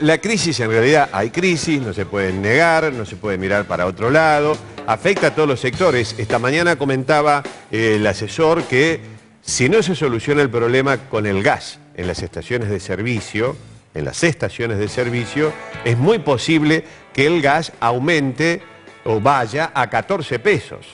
La crisis, en realidad hay crisis, no se pueden negar, no se puede mirar para otro lado, afecta a todos los sectores. Esta mañana comentaba el asesor que si no se soluciona el problema con el gas en las estaciones de servicio, es muy posible que el gas aumente o vaya a 14 pesos.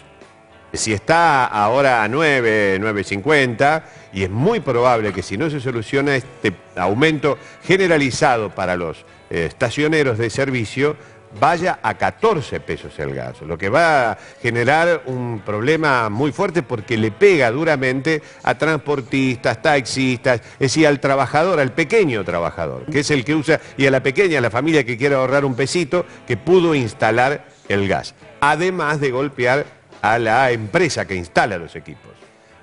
Si está ahora a 9, 9.50, y es muy probable que si no se soluciona este aumento generalizado para los estacioneros de servicio, vaya a 14 pesos el gas, lo que va a generar un problema muy fuerte porque le pega duramente a transportistas, taxistas, es decir, al trabajador, al pequeño trabajador, que es el que usa, y a la pequeña, a la familia que quiere ahorrar un pesito, que pudo instalar el gas, además de golpear a la empresa que instala los equipos.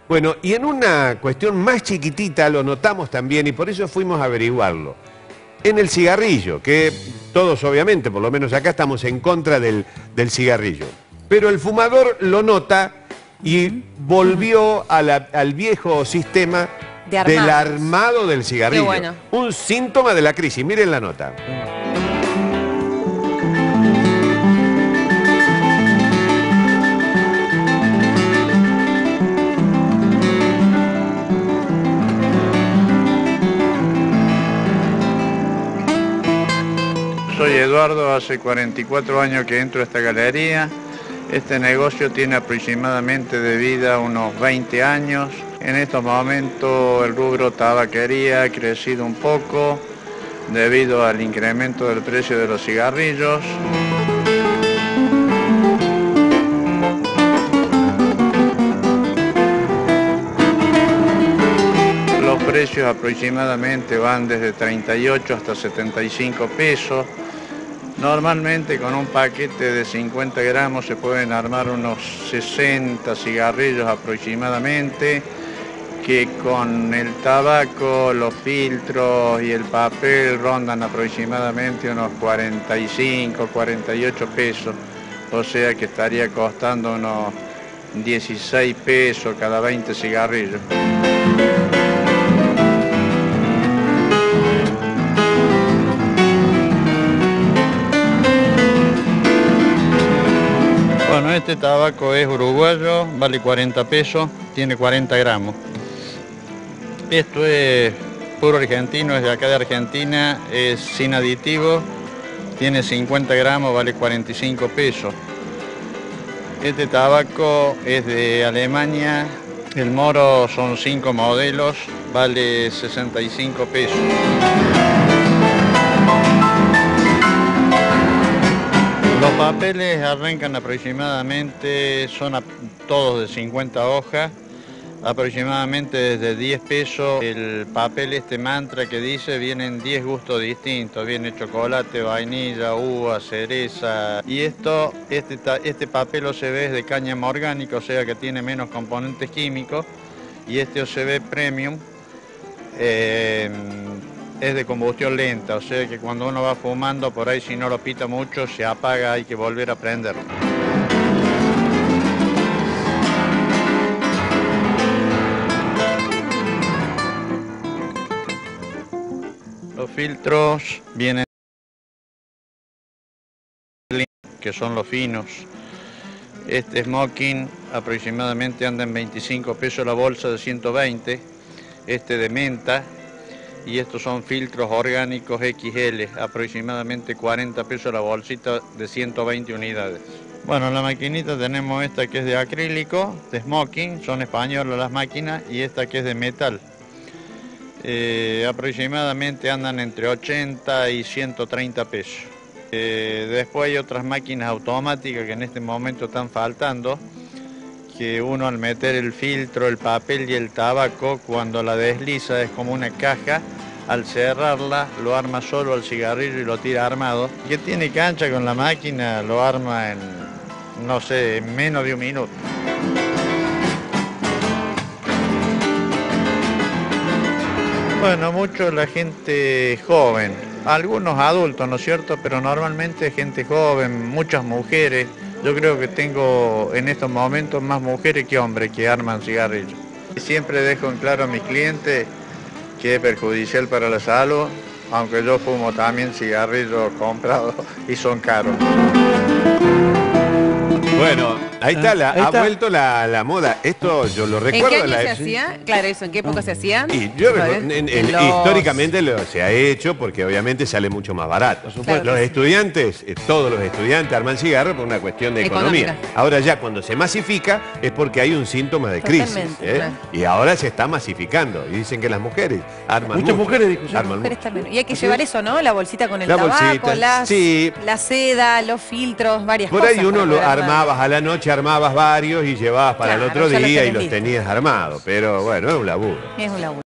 Bueno, y en una cuestión más chiquitita lo notamos también, y por eso fuimos a averiguarlo, en el cigarrillo, que todos obviamente, por lo menos acá, estamos en contra del cigarrillo. Pero el fumador lo nota y volvió a al viejo sistema del armado del cigarrillo. Qué bueno. Un síntoma de la crisis, miren la nota. Soy Eduardo, hace 44 años que entro a esta galería. Este negocio tiene aproximadamente de vida unos 20 años. En estos momentos el rubro tabaquería ha crecido un poco debido al incremento del precio de los cigarrillos. Los precios aproximadamente van desde 38 hasta 75 pesos. Normalmente con un paquete de 50 gramos se pueden armar unos 60 cigarrillos aproximadamente, que con el tabaco, los filtros y el papel rondan aproximadamente unos 45, 48 pesos, o sea que estaría costando unos 16 pesos cada 20 cigarrillos. Bueno, este tabaco es uruguayo, vale 40 pesos, tiene 40 gramos. Esto es puro argentino, es de acá de Argentina, es sin aditivo, tiene 50 gramos, vale 45 pesos. Este tabaco es de Alemania, el Moro son 5 modelos, vale 65 pesos. Los papeles arrancan aproximadamente, son todos de 50 hojas, aproximadamente desde 10 pesos. El papel este mantra que dice, vienen 10 gustos distintos, viene chocolate, vainilla, uva, cereza. Y este papel OCB es de cáñamo orgánico, o sea que tiene menos componentes químicos. Y este OCB Premium es de combustión lenta, o sea que cuando uno va fumando por ahí, si no lo pita mucho, se apaga, hay que volver a prenderlo. Los filtros vienen, que son los finos. Este smoking aproximadamente anda en 25 pesos la bolsa de 120, este de menta. Y estos son filtros orgánicos XL, aproximadamente 40 pesos la bolsita de 120 unidades. Bueno, en la maquinita tenemos esta que es de acrílico, de smoking, son españolas las máquinas, y esta que es de metal. Aproximadamente andan entre 80 y 130 pesos. Después hay otras máquinas automáticas que en este momento están faltando, que uno al meter el filtro, el papel y el tabaco, cuando la desliza es como una caja, al cerrarla lo arma solo al cigarrillo y lo tira armado. Que tiene cancha con la máquina, lo arma en, no sé, en menos de un minuto. Bueno, mucho la gente joven, algunos adultos, ¿no es cierto? Pero normalmente gente joven, muchas mujeres. Yo creo que tengo en estos momentos más mujeres que hombres que arman cigarrillos. Siempre dejo en claro a mis clientes que es perjudicial para la salud, aunque yo fumo también cigarrillos comprados y son caros. Bueno, ahí está, ha vuelto la moda. Esto yo lo recuerdo. ¿En qué año se hacía? Claro, eso, ¿en qué época se hacían? Y yo históricamente se ha hecho porque obviamente sale mucho más barato. Claro, los estudiantes, todos los estudiantes arman cigarro por una cuestión de economía. Ahora ya cuando se masifica es porque hay un síntoma de crisis. Claro. Y ahora se está masificando. Y dicen que las mujeres arman mucho. También. Y hay que llevar eso, ¿no? La bolsita con el tabaco, la seda, los filtros, varias cosas. Por ahí uno lo armabas a la noche, armabas varios y llevabas para el otro día y los tenías armados. Pero bueno, es un laburo.